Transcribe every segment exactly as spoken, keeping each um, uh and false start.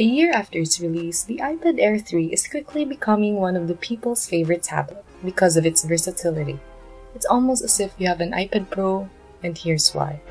A year after its release, the iPad Air three is quickly becoming one of the people's favorite tablet because of its versatility. It's almost as if you have an iPad Pro, and here's why.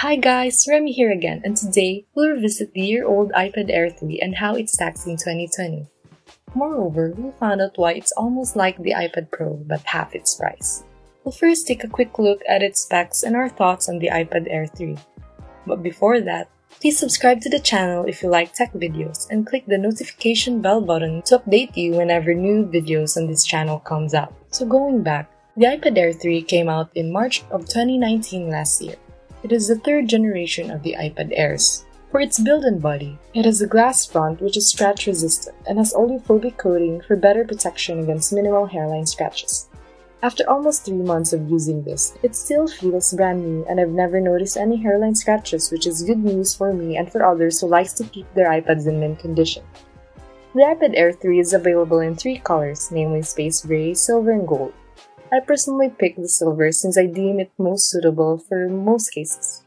Hi guys, Remy here again, and today we'll revisit the year-old iPad Air three and how it stacks in twenty twenty. Moreover, we'll find out why it's almost like the iPad Pro, but half its price. We'll first take a quick look at its specs and our thoughts on the iPad Air three. But before that, please subscribe to the channel if you like tech videos and click the notification bell button to update you whenever new videos on this channel comes out. So going back, the iPad Air three came out in March of twenty nineteen last year. It is the third generation of the iPad Airs. For its build and body, it has a glass front which is scratch resistant and has oleophobic coating for better protection against minimal hairline scratches. After almost three months of using this, it still feels brand new and I've never noticed any hairline scratches, which is good news for me and for others who likes to keep their iPads in mint condition. The iPad Air three is available in three colors, namely space gray, silver, and gold. I personally picked the silver since I deem it most suitable for most cases.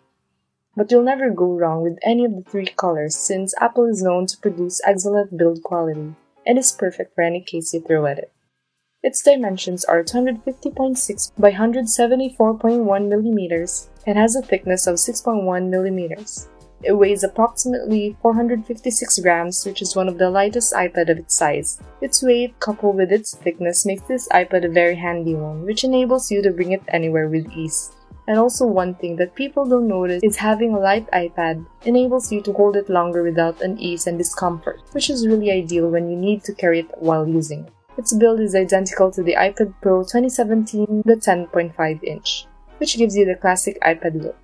But you'll never go wrong with any of the three colors since Apple is known to produce excellent build quality and is perfect for any case you throw at it. Its dimensions are two hundred fifty point six by one hundred seventy-four point one millimeters and has a thickness of six point one millimeters. It weighs approximately four hundred fifty-six grams, which is one of the lightest iPad of its size. Its weight, coupled with its thickness, makes this iPad a very handy one, which enables you to bring it anywhere with ease. And also, one thing that people don't notice is having a light iPad enables you to hold it longer without unease and discomfort, which is really ideal when you need to carry it while using it. Its build is identical to the iPad Pro twenty seventeen, the ten point five inch, which gives you the classic iPad look.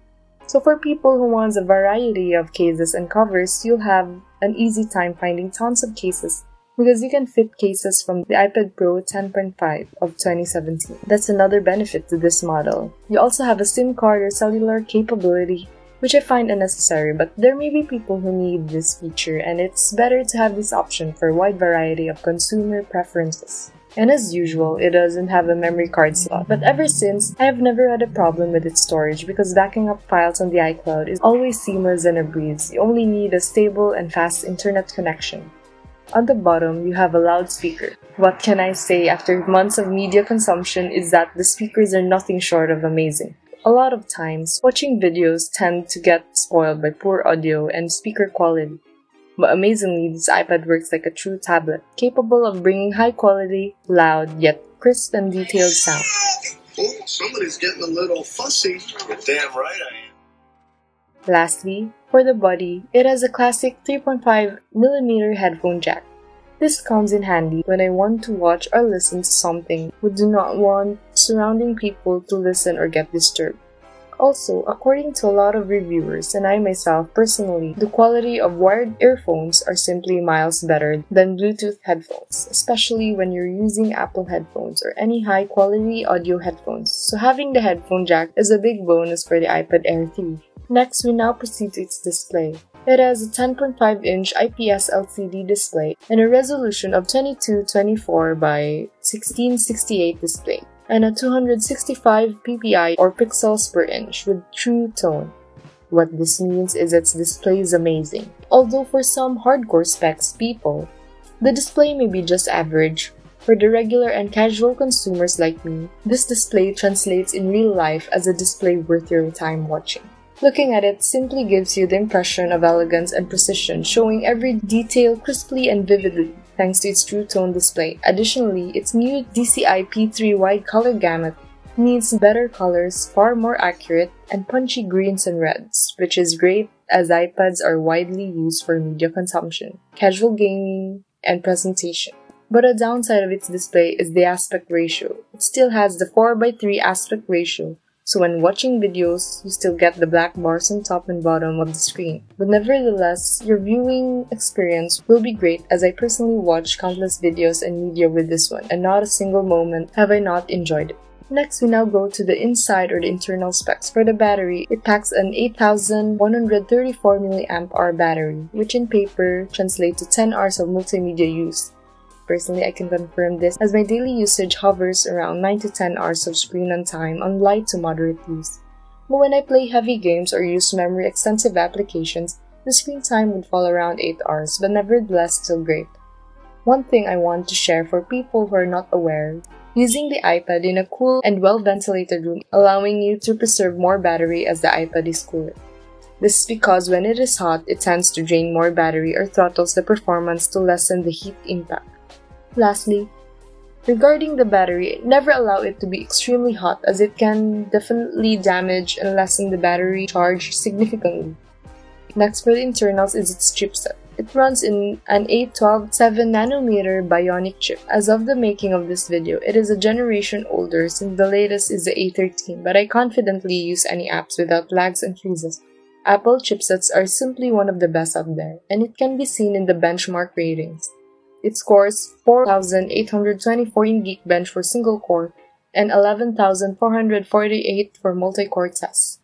So for people who want a variety of cases and covers, you'll have an easy time finding tons of cases, because you can fit cases from the iPad Pro ten point five of twenty seventeen. That's another benefit to this model. You also have a SIM card or cellular capability, which I find unnecessary, but there may be people who need this feature, and it's better to have this option for a wide variety of consumer preferences. And as usual, it doesn't have a memory card slot, but ever since, I have never had a problem with its storage because backing up files on the iCloud is always seamless and a breeze. You only need a stable and fast internet connection. On the bottom, you have a loudspeaker. What can I say after months of media consumption is that the speakers are nothing short of amazing. A lot of times, watching videos tend to get spoiled by poor audio and speaker quality. But amazingly, this iPad works like a true tablet, capable of bringing high quality, loud, yet crisp and detailed sound. Oh, somebody's getting a little fussy. You're damn right I am. Lastly, for the body, it has a classic three point five millimeter headphone jack. This comes in handy when I want to watch or listen to something but do not want surrounding people to listen or get disturbed. Also, according to a lot of reviewers and I myself personally, the quality of wired earphones are simply miles better than Bluetooth headphones, especially when you're using Apple headphones or any high-quality audio headphones. So having the headphone jack is a big bonus for the iPad Air three. Next, we now proceed to its display. It has a ten point five inch I P S L C D display and a resolution of twenty-two twenty-four by sixteen sixty-eight display, and a two hundred sixty-five P P I or pixels per inch with true tone. What this means is its display is amazing. Although for some hardcore specs people, the display may be just average. For the regular and casual consumers like me, this display translates in real life as a display worth your time watching. Looking at it simply gives you the impression of elegance and precision, showing every detail crisply and vividly thanks to its true tone display. Additionally, its new D C I P three wide color gamut means better colors, far more accurate, and punchy greens and reds, which is great as iPads are widely used for media consumption, casual gaming, and presentation. But a downside of its display is the aspect ratio. It still has the four by three aspect ratio, so when watching videos, you still get the black bars on top and bottom of the screen. But nevertheless, your viewing experience will be great as I personally watch countless videos and media with this one, and not a single moment have I not enjoyed it. Next, we now go to the inside or the internal specs. For the battery, it packs an eight thousand one hundred thirty-four milliamp hour battery, which in paper translates to ten hours of multimedia use. personally I can confirm this as my daily usage hovers around nine to ten hours of screen on time on light to moderate use. But when I play heavy games or use memory-extensive applications, the screen time would fall around eight hours, but nevertheless still great. One thing I want to share for people who are not aware, using the iPad in a cool and well-ventilated room, allowing you to preserve more battery as the iPad is cooler. This is because when it is hot, it tends to drain more battery or throttles the performance to lessen the heat impact. Lastly, regarding the battery, never allow it to be extremely hot as it can definitely damage and lessen the battery charge significantly. Next for the internals is its chipset. It runs in an A twelve seven nanometer Bionic chip. As of the making of this video, it is a generation older since the latest is the A thirteen, but I confidently use any apps without lags and freezes. Apple chipsets are simply one of the best out there, and it can be seen in the benchmark ratings. It scores four thousand eight hundred twenty-four in Geekbench for single core and eleven thousand four hundred forty-eight for multi-core tests.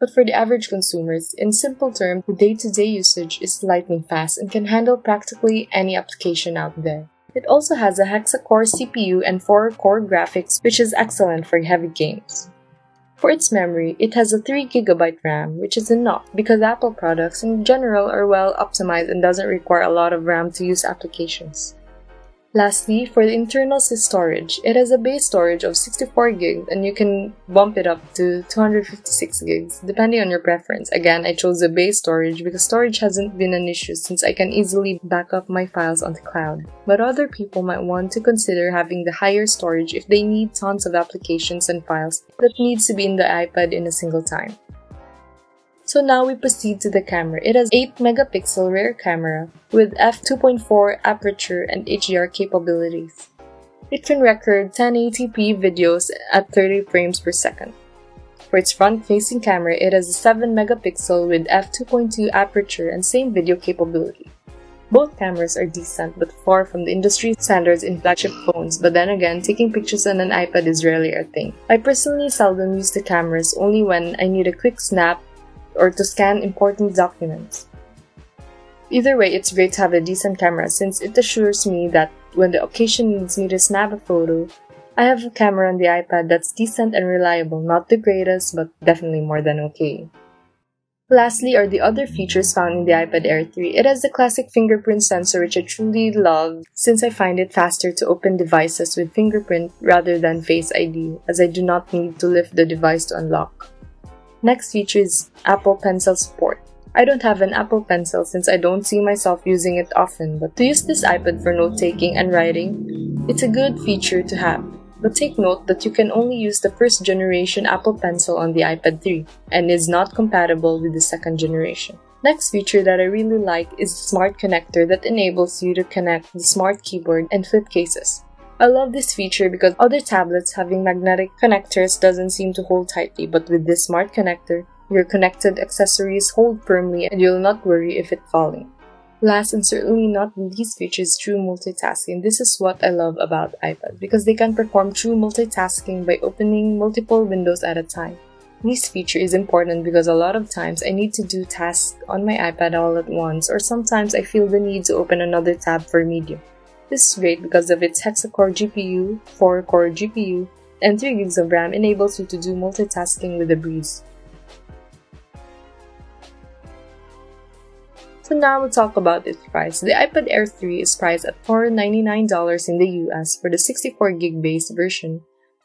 But for the average consumers, in simple terms, the day-to-day usage is lightning fast and can handle practically any application out there. It also has a hexa-core C P U and four core graphics, which is excellent for heavy games. For its memory, it has a three gigabyte RAM, which is enough because Apple products in general are well optimized and doesn't require a lot of RAM to use applications. Lastly, for the internals is storage. It has a base storage of sixty-four gigs and you can bump it up to two hundred fifty-six gigs depending on your preference. Again, I chose the base storage because storage hasn't been an issue since I can easily back up my files on the cloud. But other people might want to consider having the higher storage if they need tons of applications and files that needs to be in the iPad in a single time. So now we proceed to the camera. It has eight megapixel rear camera with f two point four aperture and H D R capabilities. It can record ten eighty p videos at thirty frames per second. For its front-facing camera, it has a seven megapixel with f two point two aperture and same video capability. Both cameras are decent but far from the industry standards in flagship phones, but then again, taking pictures on an iPad is rarely a thing. I personally seldom use the cameras, only when I need a quick snap or to scan important documents. Either way, it's great to have a decent camera since it assures me that when the occasion needs me to snap a photo, I have a camera on the iPad that's decent and reliable, not the greatest, but definitely more than okay. Lastly are the other features found in the iPad Air three. It has the classic fingerprint sensor which I truly love since I find it faster to open devices with fingerprint rather than Face I D as I do not need to lift the device to unlock. Next feature is Apple Pencil support. I don't have an Apple Pencil since I don't see myself using it often, but to use this iPad for note-taking and writing, it's a good feature to have. But take note that you can only use the first generation Apple Pencil on the iPad three and is not compatible with the second generation. Next feature that I really like is the Smart Connector that enables you to connect the Smart Keyboard and flip cases. I love this feature because other tablets having magnetic connectors doesn't seem to hold tightly, but with this Smart Connector, your connected accessories hold firmly and you'll not worry if it's falling. Last and certainly not least feature is true multitasking. This is what I love about iPad because they can perform true multitasking by opening multiple windows at a time. This feature is important because a lot of times I need to do tasks on my iPad all at once, or sometimes I feel the need to open another tab for media. This is great because of its hexa-core G P U, four core G P U, and three gigs of RAM enables you to do multitasking with a breeze. So now we'll talk about its price. The iPad Air three is priced at four hundred ninety-nine dollars in the U S for the sixty-four gig base version.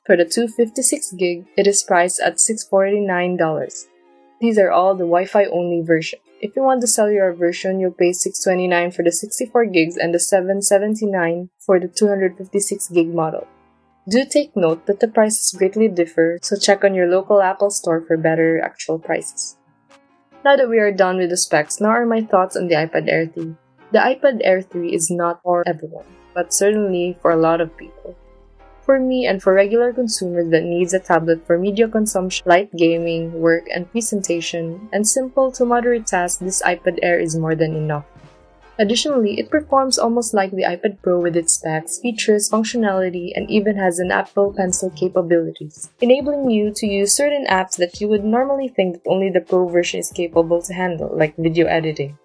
For the two hundred fifty-six gig, it is priced at six hundred forty-nine dollars. These are all the Wi-Fi only version. If you want the cellular version, you'll pay six hundred twenty-nine dollars for the sixty-four gigs and the seven hundred seventy-nine dollars for the two hundred fifty-six gig model. Do take note that the prices greatly differ, so check on your local Apple store for better actual prices. Now that we are done with the specs, now are my thoughts on the iPad Air three. The iPad Air three is not for everyone, but certainly for a lot of people. For me and for regular consumers that needs a tablet for media consumption, light gaming, work and presentation, and simple to moderate tasks, this iPad Air is more than enough. Additionally, it performs almost like the iPad Pro with its specs, features, functionality, and even has an Apple Pencil capabilities, enabling you to use certain apps that you would normally think that only the Pro version is capable to handle, like video editing.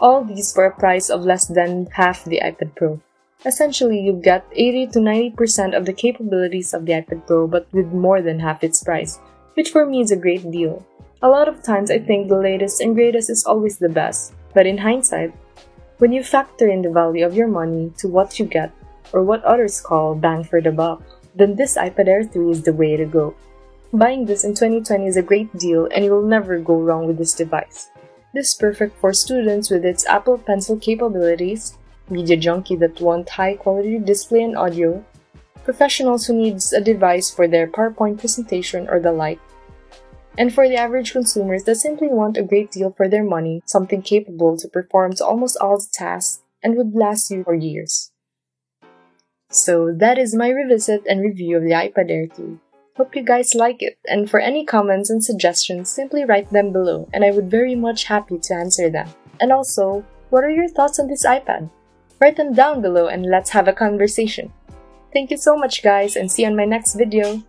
All these for a price of less than half the iPad Pro. Essentially, you've got eighty to ninety percent of the capabilities of the iPad Pro but with more than half its price, which for me is a great deal. A lot of times I think the latest and greatest is always the best, but in hindsight, when you factor in the value of your money to what you get, or what others call bang for the buck, then this iPad Air three is the way to go. Buying this in twenty twenty is a great deal and you will never go wrong with this device. This is perfect for students with its Apple Pencil capabilities, media junkie that want high quality display and audio, professionals who need a device for their PowerPoint presentation or the like, and for the average consumers that simply want a great deal for their money, something capable to perform to almost all the tasks and would last you for years. So that is my revisit and review of the iPad Air three. Hope you guys like it, and for any comments and suggestions, simply write them below and I would very much happy to answer them. And also, what are your thoughts on this iPad? Write them down below and let's have a conversation. Thank you so much guys, and see you on my next video!